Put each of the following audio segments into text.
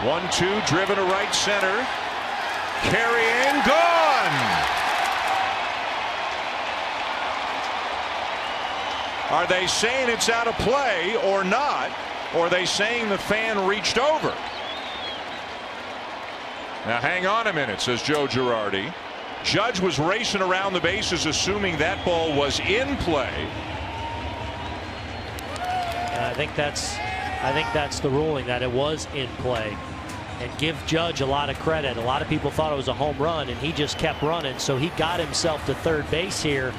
1-2 driven to right center. Carrying, gone. Are they saying it's out of play or not? Or are they saying the fan reached over? Now hang on a minute, says Joe Girardi. Judge was racing around the bases assuming that ball was in play. And I think that's the ruling, that it was in play. And give Judge a lot of credit. A lot of people thought it was a home run, and he just kept running, so he got himself to third base here.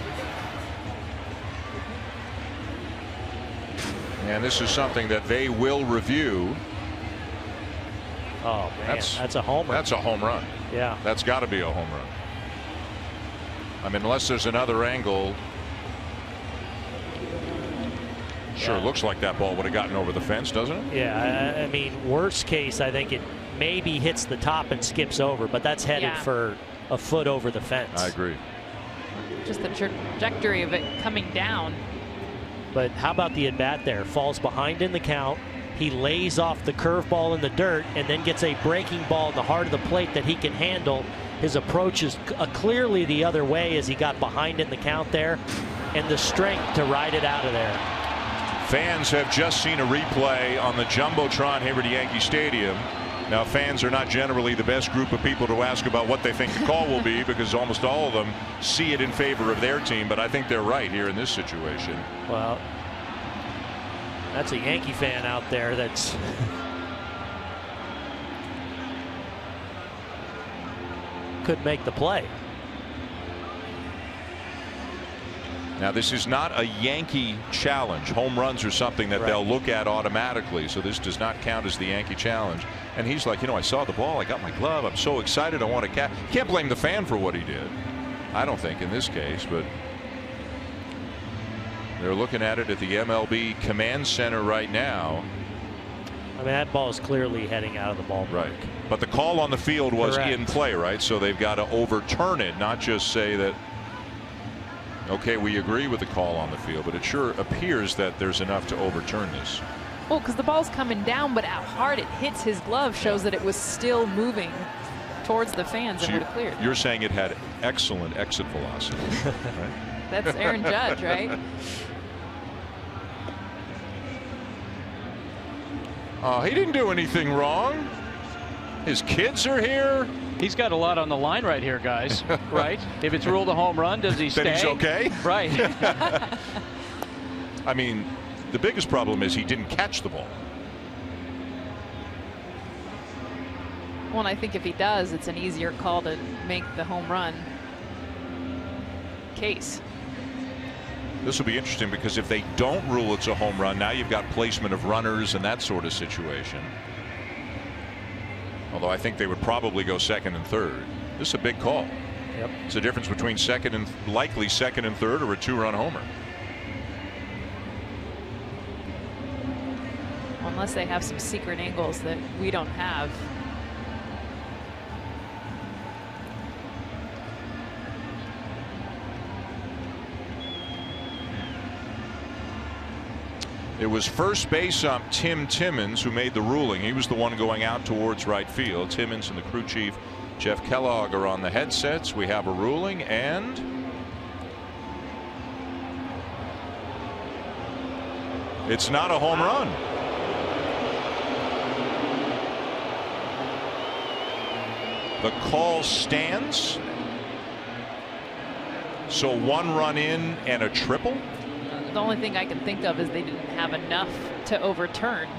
And this is something that they will review. Oh man, that's a home run. That's a home run. Yeah, that's got to be a home run. I mean, unless there's another angle. Sure, yeah. Looks like that ball would have gotten over the fence, doesn't it? Yeah, I mean, worst case, I think it maybe hits the top and skips over, but that's headed for a foot over the fence. I agree. Just the trajectory of it coming down. But how about the at bat there? Falls behind in the count. He lays off the curveball in the dirt and then gets a breaking ball in the heart of the plate that he can handle. His approach is clearly the other way as he got behind in the count there, and the strength to ride it out of there. Fans have just seen a replay on the Jumbotron here at Yankee Stadium. Now, fans are not generally the best group of people to ask about what they think the call will be, because almost all of them see it in favor of their team, but I think they're right here in this situation. Well, that's a Yankee fan out there that's could make the play. Now, this is not a Yankee challenge. Home runs are something that they'll look at automatically, so this does not count as the Yankee challenge. And he's like, you know, I saw the ball, I got my glove, I'm so excited, I want to catch. Can't blame the fan for what he did, I don't think, in this case, but they're looking at it at the MLB command center right now. I mean, that ball is clearly heading out of the ballpark. Right. But the call on the field was in play, right? So they've got to overturn it, not just say that, okay, we agree with the call on the field, but it sure appears that there's enough to overturn this. Well, because the ball's coming down, but how hard it hits his glove shows that it was still moving towards the fans, so and would have cleared. You're saying it had excellent exit velocity. Right? That's Aaron Judge, right? He didn't do anything wrong. His kids are here. He's got a lot on the line right here, guys. Right? If it's ruled a home run, does he stay? Then he's okay. Right. I mean, the biggest problem is he didn't catch the ball. Well, and I think if he does, it's an easier call to make the home run case. This will be interesting, because if they don't rule it's a home run, now you've got placement of runners and that sort of situation. Although I think they would probably go second and third. This is a big call. Yep. It's the difference between second and likely second and third, or a two-run homer. Unless they have some secret angles that we don't have. It was first base ump Tim Timmons who made the ruling. He was the one going out towards right field. Timmons and the crew chief Jeff Kellogg are on the headsets. We have a ruling, and it's not a home run. The call stands. So one run in and a triple. The only thing I can think of is they didn't have enough to overturn.